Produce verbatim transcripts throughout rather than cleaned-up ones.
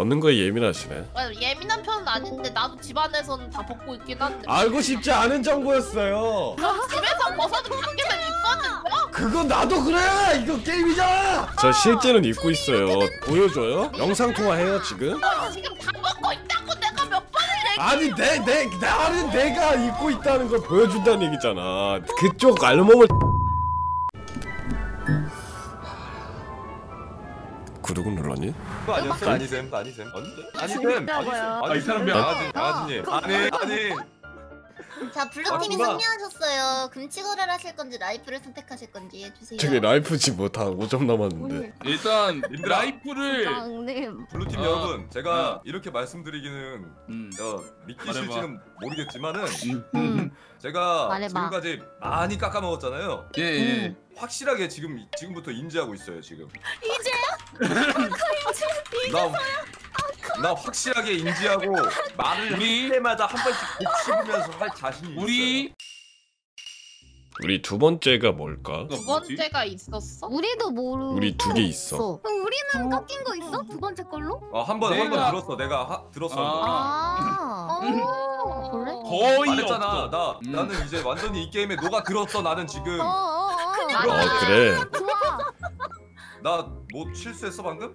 벗는 거에 예민하시네. 아, 예민한 편은 아닌데 나도 집안에서는 다 벗고 있긴 한데. 알고 싶지 않은 정보였어요. 집에서 벗어도 밖에만 입거든요? 그건 나도 그래! 이거 게임이잖아! 저 실제는 입고 있어요. 보여줘요? 영상통화해요 지금? 어, 지금 다 벗고 있다고 내가 몇 번을 얘기해. 아니 내, 내, 나는 내가 입고 있다는 걸 보여준다는 얘기잖아. 그쪽 알몸을 구독은 눌렀니? 그거 아니었어? 아니셈, 아니셈. 아닌데? 아니셈, 아니셈. 이 사람 양아지, 양아지님. 아니, 아니. 자, 블루팀이 승리하셨어요. 금치거래를 하실 건지 라이프를 선택하실 건지 해주세요. 저기 라이프지 뭐 다 오 점 남았는데. 일단 라이프를. 블루팀 여러분, 제가 이렇게 말씀드리기는 믿기실지는 모르겠지만은 제가 지금까지 많이 깎아먹었잖아요. 예, 예. 확실하게 지금 지금부터 인지하고 있어요 지금. 이제야? 이제서야? 나 확실하게 인지하고 말을 할 때마다 한 번씩 곱씹으면서 할 자신이 우리... 있어요. 우리 두 번째가 뭘까? 두 번째가 있었어? 우리도 모르고 우리 두 개 있어. 그럼 우리는 깎인 거 있어? 두 번째 걸로? 어, 한 번, 한 번 내가... 들었어. 내가 하, 들었어. 아, 아 원래? 거의 말했잖아. 없어. 나, 음. 나는 이제 완전히 이 게임에 녹아 들었어. 나는 지금. 어어. 아 그래? 나 뭐 실수했어 방금?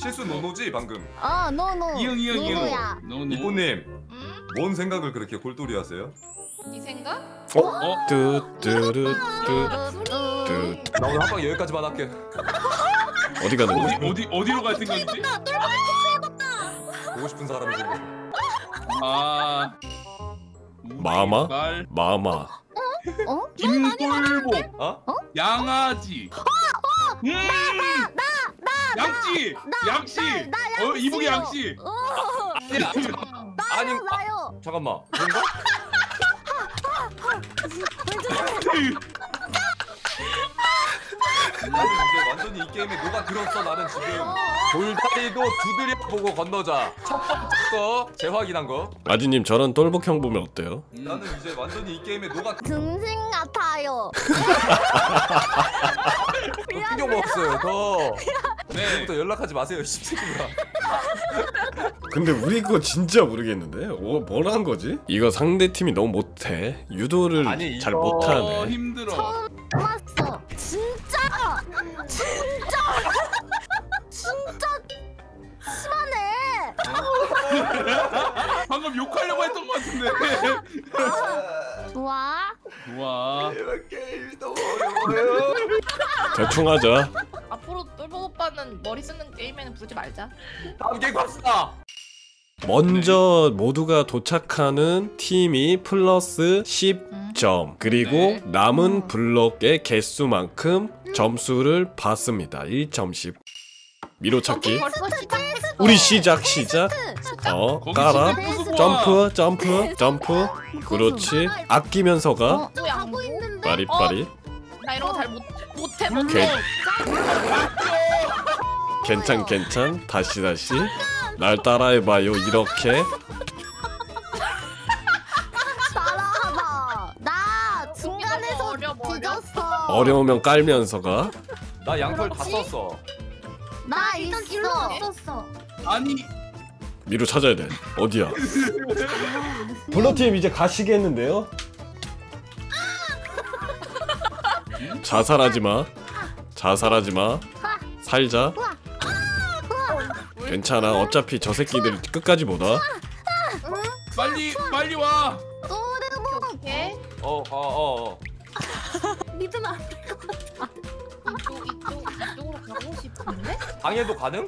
실수 노노지 방금? 어 노노 이응 이응 이응 이모님 뭔 생각을 그렇게 골똘히 하세요? 네 생각? 어? 어? 뚜뚜루뚜 나 오늘 한방 여기까지만 할게. 어디 가는 거야? 어디, 어디로 갈 생각이지? 똘복이 해봤다! 보고 싶은 사람이 지금 아... 마마? 마마 어? 김똘복 어? 어? 양아지 어! 어! 음! 나! 나! 나! 나! 양씨! 나, 양씨! 나, 나, 나 양씨! 어, 이북이 양씨! 어! 아니, 아니, 아니, 나요! 아니, 나요! 아, 잠깐만 뭔가? 이제 완전히 이 게임에 누가 들었어 나는 지금 돌다리도 두드려보고 건너자 첫 번째 거 재확인한 거 아지님 저런 똘복형 보면 어때요? 음. 나는 이제 완전히 이 게임에 누가 등신 같아요. 신경 없어요 더 지금부터 연락하지 마세요 이 새끼들아. 근데 우리 그거 진짜 모르겠는데? 오, 뭘 한 거지? 이거 상대 팀이 너무 못해 유도를 아니, 잘 못하네. 어, 힘들어. 처음 봤어 진짜 진짜 진짜 심하네. 방금 욕하려고 했던 것 같은데. 좋아. 좋아. 이런 게임이 너무 어려워요. 대충 하자. 앞으로 똘복 오빠는 머리 쓰는 게임에는 부르지 말자. 다음 게임 갑시다. 먼저 네. 모두가 도착하는 팀이 플러스 십 점 음. 그리고 네. 남은 블럭의 개수만큼 음. 점수를 받습니다. 일 점씩 미로찾기 우리 시작 시작 어 깔아 점프 점프 점프 그렇지 아끼면서가 빠리빠리 나 이런 거 잘 못해 못해 괜찮 괜찮 다시 다시 날 따라해봐요 이렇게 따라하다 나 중간에서 뒤졌어 어려우면 깔면서가 나 양털 다 썼어 나 일단 길로 썼어 아니 미로 찾아야 돼 어디야 블루팀 이제 가시겠는데요? 자살하지마 자살하지마 살자 괜찮아. 어차피 저 새끼들 끝까지 못 와. 빨리 빨리 와. 오케이. 어, 어, 어. 믿으면 안 될 것 같아. 이쪽 이쪽 이쪽으로 가고 싶은데? 방해도 가능?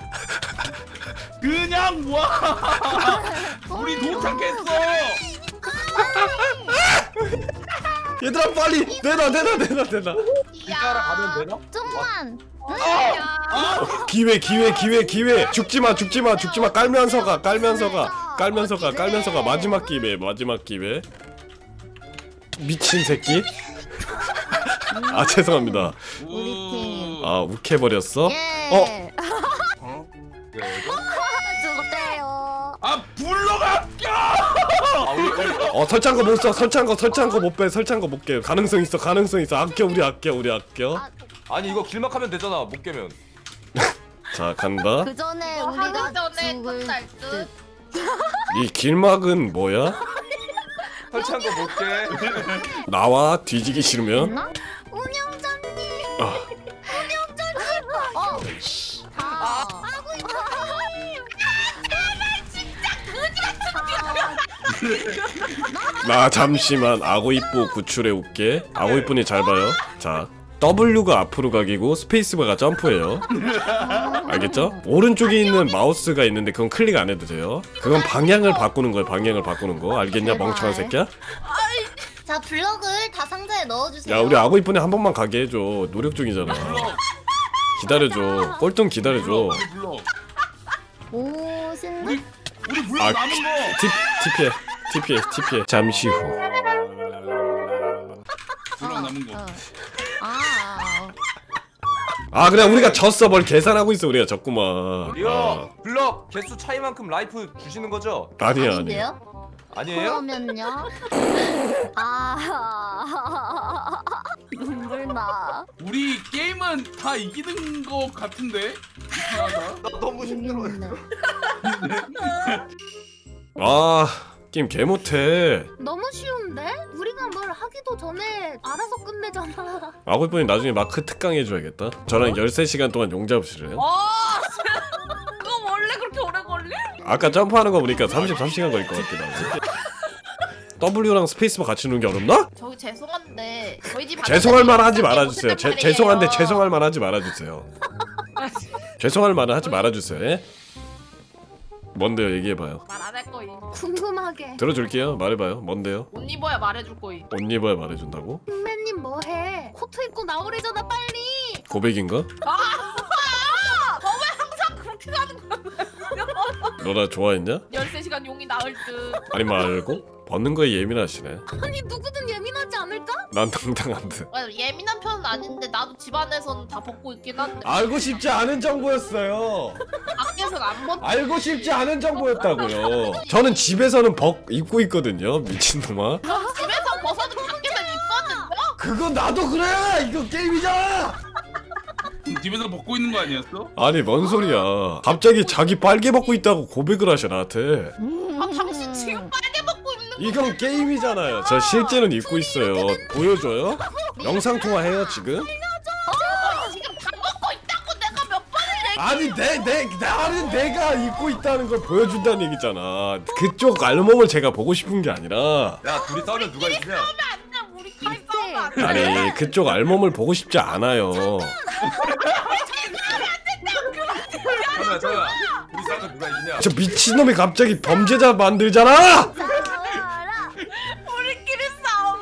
그냥 와. 우리 도착했어. 얘들아 빨리 내놔 내놔 내놔 내놔. 따라 가면 되나? 좀만. 아! 아! 기회 기회 기회 기회 죽지마 죽지마 죽지마 깔면서 가 깔면서 가 깔면서 가 깔면서 가 마지막 기회 마지막 기회 미친 새끼 아 죄송합니다 아 욱해버렸어? 어? 아 불러가 어 설치한 거 못 써 설치한 거 설치한 거 못 빼 설치한 거 못 깨 가능성 있어 가능성 있어 아껴 우리 아껴 우리 아껴 아니 이거 길막하면 되잖아 못 깨면 자 간다. 그 전에 우리가 죽을 듯. 이 길막은 뭐야? 설치한 거 못해. 나와 뒤지기 싫으면. 운영자님. 아. 운영자님. 어. 다. 아구이뽀. 제발 진짜 그지같은 거. 나 잠시만 아구이뽀 구출해 올게. 아구이뽀니 잘 봐요. 자. 더블유가 앞으로 가기고 스페이스바가 점프예요. 알겠죠? 오른쪽에 있는 마우스가 있는데 그건 클릭 안 해도 돼요. 그건 방향을 바꾸는 거예요. 방향을 바꾸는 거 알겠냐 멍청한 새끼야? 자 블럭을 다 상자에 넣어주세요. 야 우리 아구이쁜이 한 번만 가게 해줘. 노력 중이잖아. 기다려줘. 꼴통 기다려줘. 오 신나? 우리 물론 아, 남은 거! 티, 티피해 티피해 티피해 잠시 후 물론 남은 거. 아 그냥 우리가 졌어. 뭘 계산하고 있어. 우리가 졌구만. 이거 아. 블럭 개수 차이만큼 라이프 주시는 거죠? 아니야 아니에요. 아니에요? 그러면요? 아 눈물 나. 우리 게임은 다 이기는 거 같은데? 나 너무 힘들어. 아 게임 개 못해. 너무 쉬운데? 우리가 뭘 하기도 전에 알아서 끝내잖아. 아구이뽀이 나중에 마크 특강 해줘야겠다. 저랑 어? 열세 시간 동안 용잡으시래요. 아, 그거 원래 그렇게 오래 걸리? 아까 점프하는 거 보니까 삼십삼 시간 걸릴 것 같기도 하고. 더블유랑 스페이스바 같이 누는 게 어렵나? 저기 죄송한데 저희 집 죄송할 말 하지 말아주세요. 제, 죄송한데 죄송할 말 하지 말아주세요. 죄송할 말은 하지 말아주세요. 예? 뭔데요? 얘기해봐요. 말 안 할 거이. 궁금하게. 들어줄게요. 말해봐요. 뭔데요? 옷 입어야 말해줄 거이. 옷 입어야 말해준다고? 선배님 뭐해? 코트 입고 나오래잖아 빨리. 고백인가? 아! 너 왜 항상 그렇게 가는 거야? 너 나 좋아했냐? 열세 시간 용이 나을 듯. 아니 말고? 벗는 거에 예민하시네. 아니 누구든 예민하지 않을까? 난 당당한데. 아니, 예민한 편은 아닌데 나도 집안에서는 다 벗고 있긴 한데. 알고 싶지 않은 정보였어요. 밖에서는 안 벗. 알고 싶지 않은 정보였다고요. 저는 집에서는 벗 입고 있거든요. 미친놈아. 집에서 벗어도 밖에서 입거든요? 그건 나도 그래. 이거 게임이잖아. 집에서 벗고 있는 거 아니었어? 아니 뭔 소리야. 갑자기 자기 빨개 벗고 있다고 고백을 하셔 나한테. 아 당신 지금 빨개 벗고 있는 거 이건 게임이잖아요. 저 실제는 입고 있어요. 보여줘요? 영상통화해요 지금? 어, 지금 다 벗고 있다고 내가 몇 번을 얘기해. 아니 내, 내, 나는 내가 입고 있다는 걸 보여준다는 얘기잖아. 그쪽 알몸을 제가 보고 싶은 게 아니라. 야 둘이 싸우면 누가 이기냐. 아니 그쪽 알몸을 보고 싶지 않아요. 저 미친놈이 갑자기 범죄자 만들잖아. 우리끼리 싸워.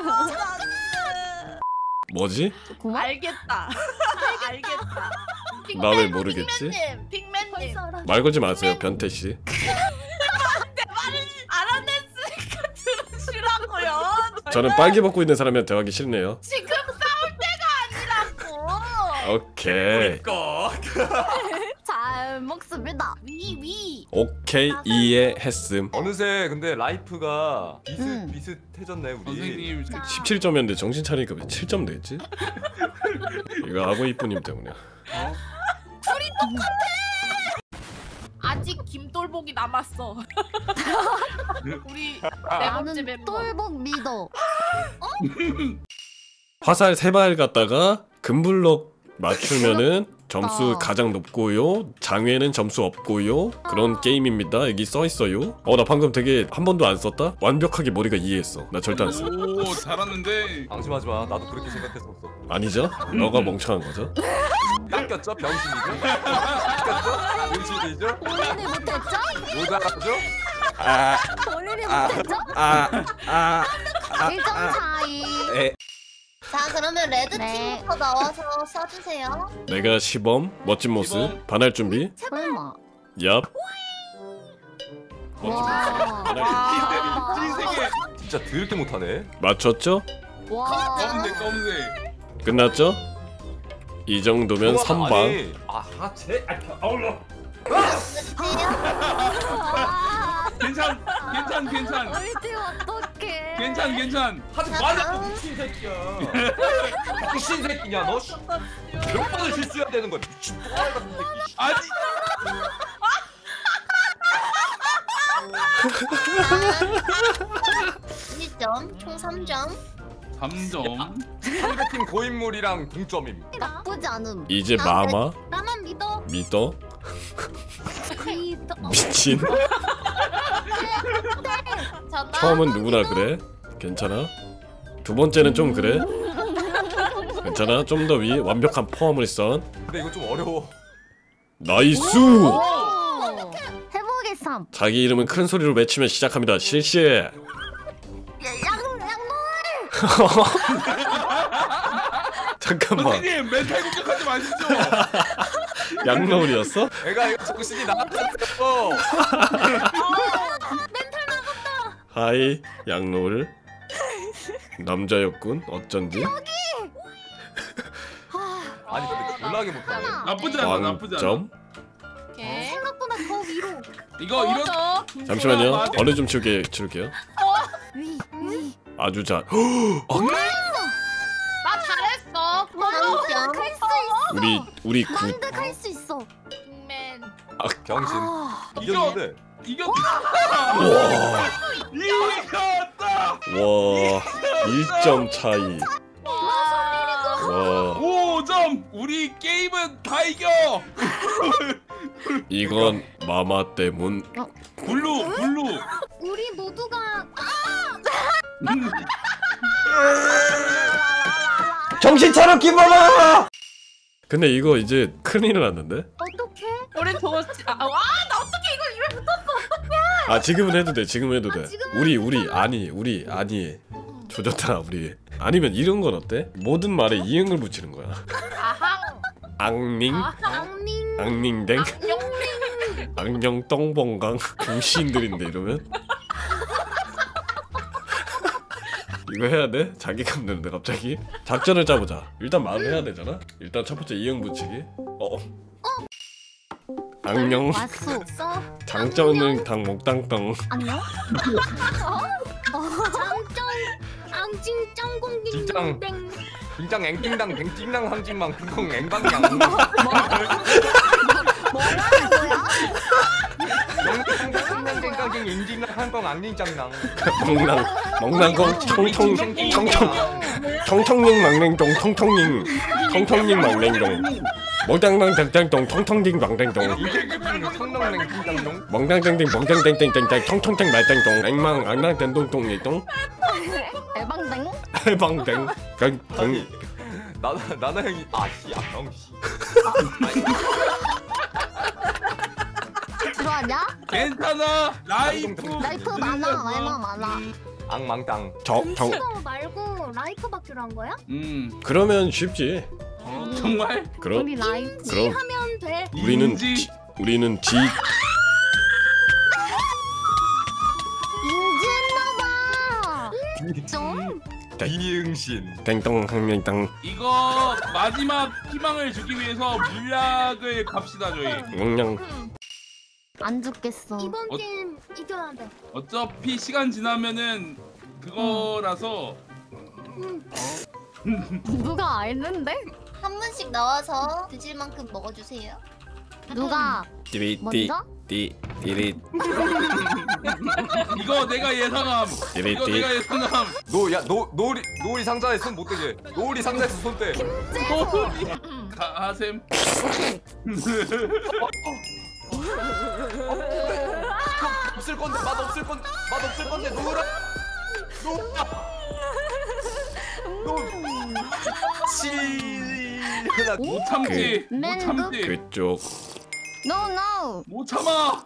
뭐지? 알겠다. 알겠다. 나 왜 모르겠지? 빅맨님. 말 걸지 마세요, 변태 씨. 저는 빨개 벗고 있는 사람이랑 대화하기 싫네요. 지금 싸울 때가 아니라고. 오케이. 잘 먹습니다. 위위. 오케이 이해했음. 어느새 근데 라이프가 비슷 음. 비슷해졌네 우리. 선생님 십칠 점이었는데 정신 차리니까 왜 칠 점 됐지? 이거 아구이뽀님 때문이야. 어? 둘이 똑같아. 아직 김똘복이 남았어. 우리 나는 똘복 믿어. 어? 화살 세 발 갖다가 금블럭 맞추면은 점수 가장 높고요. 장외는 점수 없고요. 그런 게임입니다. 여기 써있어요. 어 나 방금 되게 한 번도 안 썼다? 완벽하게 머리가 이해했어. 나 절대 안 써. 오 잘하는데. 방심하지 마. 나도 그렇게 생각했었어. 아니죠? 너가 멍청한 거죠? 닦였죠? 병신이죠? 닦였죠? 병신이죠? 본인이 못했죠? 못 알았죠? 아 본인이 못했죠? 아아 일 점 차이. 자 그러면 레드 네. 팀부터 나와서 써주세요. 내가 시범 멋진 모습 시범. 반할 준비. 설마. 얍. 멋진 모습. 반할 준비. 진짜 드럽게 못하네. 맞췄죠? 와. 검은색 검은색. 끝났죠? 이 정도면 삼 방. 아 하체. 아 올라. 괜찮 괜찮 괜찮. 괜찮 괜찮. 하지 말라고 미친 새끼야. 미친 새끼냐 너. 몇 번을 실수해야 되는 거야 미친 똥아리 같은 새끼. 아니. 일 점, 총 삼 점. 삼 점. 상대팀 고인물이랑 공점임. 나쁘지 않음. 이제 마마? 나만 믿어. 믿어? 믿어. 미친. 처음은 누구나 그래. 괜찮아. 두 번째는 좀 그래. 괜찮아. 좀 더 위 완벽한 포화물선. 근데 이거 좀 어려워. 나이스. 해보겠삼. 자기 이름은 큰 소리로 외치면 시작합니다. 실시. 양 양물. 잠깐만. 선생님 멘탈 공격하지 마시죠. 양놀이였어? 애가 이거 정신이 나갔어. 멘탈 나갔다. 하이 양놀. 남자였군. 어쩐지. 여기. 아니 근데 놀라게 못하네. 나쁘지 않아. 나쁘지 않아. 오케이. 생각보다 더 위로. 이거 이런. 잠시만요. 얼른 좀 치울게 치울게요. 위 위. 아주 잘. 나 잘했어. 완벽 할 수 있어. 우리 우리 굿. 완벽 할 수 있어. 빅맨. 아 경신. 이겼는데. 이겼다. 와. 이겼다. 와. 일 점 차이. 와. 오 점. 우리 게임은 다 이겨. 이건 마마 때문. 블루 블루. 우리 모두가. 정신 차려 김마마! 근데 이거 이제 큰일 났는데? 어떡해? 우린 더.. 아, 아, 나 어떡해 이걸 입에 붙었어. 아 지금은 해도 돼. 지금 해도 돼. 아, 지금은 우리 우리 아니 우리 아니 조졌다 우리. 아니면 이런 건 어때? 모든 말에 이응을 붙이는 거야. 아항 앙링 앙링 앙링댕 앙룡링 앙룡 똥봉강 공시인들인데 이러면? 이거 해야 돼? 자기감 드는데 갑자기? 작전을 짜보자. 일단 말을 해야 되잖아? 일단 첫 번째 이응 붙이기. 어어. 악령. 장점은 당 목당덩. 악령? 장점. 앙징 짱공깅 땡. 징짱 앵띵당 땡찡당 항진망 군콩 앵방양. 뭐라는 거야? 땡땡땡 인진랑 한방 안린짱랑 먹랑 먹랑거 청청 청청 청청링 망랭동 청청링 청청링 망랭동 먹당랑 당당동 청청링 망랭동 먹당땡땡 먹당땡땡땡땡 청청땡 말땡동 앵망 앙랑땡동동 예동 해방땡 해방땡 땡땡 나나 나나 형이 아씨 아형씨 들어왔냐? 괜찮아. 라이프 라이프 많아. 얼마 많아. 악망땅. 정정 말고 라이프밖에 한 거야? 음. 그러면 쉽지. 어, 정말? 그럼. 우리 라이프 그럼. 하면 돼. 우리는 지, 우리는 지. 인증나봐. 인증. 이응신 땡동 항명땅. 이거 마지막 희망을 주기 위해서 물약을 갑시다 저희. 물약. 안 죽겠어. 이번 어, 게임 이겨야 돼. 어차피 시간 지나면은 그거라서. 음. 어? 누가 알는데? 한 분씩 나와서 드실 만큼 먹어주세요. 누가? 띠리 먼저? 띠 띠리. 이거 내가 예상함. 띠리 이거 띠. 내가 예상함. 노야노 노리 노리 상자에 손 못 대게. 노리 상자에서 손 떼. 가셈. 없을 건데 맛 없을 건 맛 없을 건데 누구라 노노치못 참지 못 참지 그쪽 노노 못 참아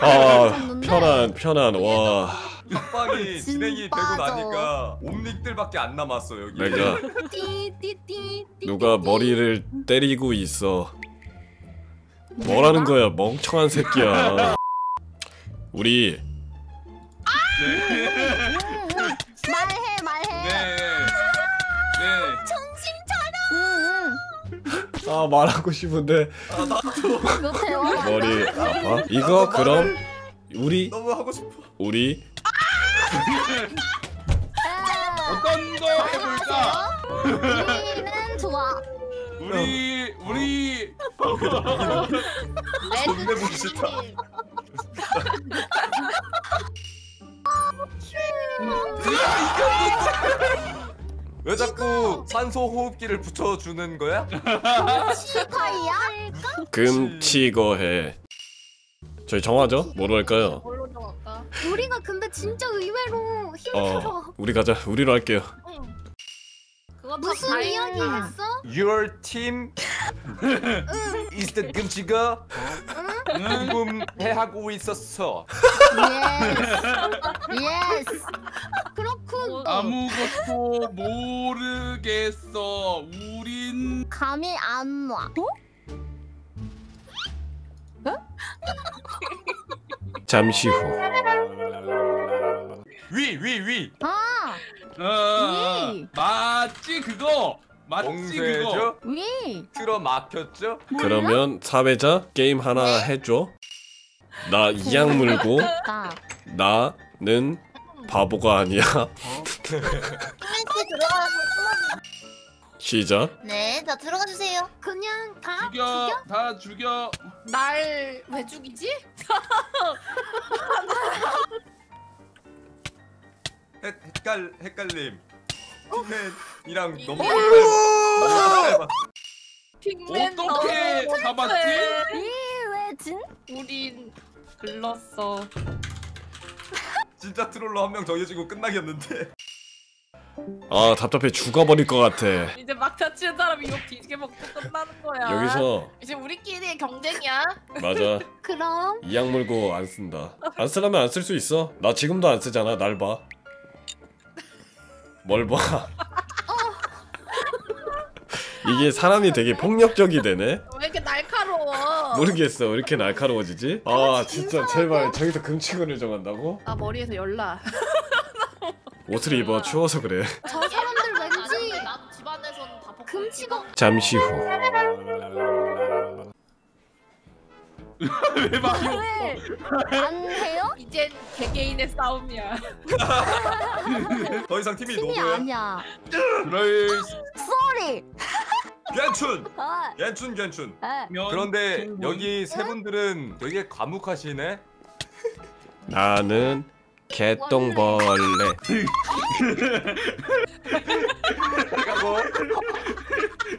아 편안 편안 와. 합방이 진행이 되고 나니까 옴닉들밖에 안 남았어 여기. 내가 누가 머리를 때리고 있어. 뭐라는 거야 멍청한 새끼야. 우리 말해 말해. 정신 차려. 아 말하고 싶은데. 머리 아파? 이거 그럼 우리 너무 하고 싶어. 우리. 어떤 거 해볼까? 우리는 좋아. 우리 우리. 존내 멋있다. 왜 자꾸 산소 호흡기를 붙여주는 거야? 금치거야? 금치거해. 저희 정하죠? 뭐로 할까요? 뭘로 정할까? 우리가 근데 진짜 의외로 힘들어. 어, 우리 가자. 우리로 할게요. 응. 그거 무슨 이야기 했어? Your team is the 금치거 궁금해하고 있었어. 예스. 예스. 그렇군. 아무것도 모르겠어. 우린 감이 안 와. 어? 잠시 후. 위, 위, 위. 아. 어. 위. 맞지 그거. 맞지 그거. 위. 틀어 막혔죠? 그러면 사회자 게임 하나 해줘. 나 이악 물고. 나는 바보가 아니야. 시작. 네, 나 들어가 주세요. 그냥 다 죽여, 죽여? 다 죽여. 날 왜 죽이지? 헷, 헷갈, 헷갈림. 핑맨이랑 너무 헷갈려. 핑맨 어떻게 잡았지? 왜 진? 우린 글렀어. 진짜 트롤러 한 명 정해지고 끝나겠는데. 아 답답해 죽어버릴 것 같아. 이제 막 다치는 사람이 욕 뒤지게 먹고 끝나는 거야. 여기서 이제 우리끼리 경쟁이야. 맞아. 그럼 이 약 물고 안 쓴다. 안 쓰려면 안 쓸 수 있어. 나 지금도 안 쓰잖아. 날 봐. 뭘 봐. 이게 사람이 되게 폭력적이 되네. 왜 이렇게 날카로워? 모르겠어. 왜 이렇게 날카로워지지? 아 진짜 제발 저기서 금치거를 정한다고? 아 머리에서 열나. 옷을 입어 추워서 그래. 저 사람들 왠지 집안에서는 다 금치거. 잠시 후. 왜 말이 없어? 안 해요? 이젠 개개인의 싸움이야. 더 이상 팀이 노노야? 아니야. 쏘리. 괜춘! 괜춘 괜춘. 그런데 여기 세 분들은 되게 과묵하시네. 나는 개똥벌레.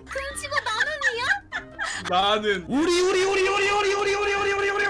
금치거 나는이야? 나는 우리 우리 우리 우리 우리 우리 우리 우리 우리 우리 우리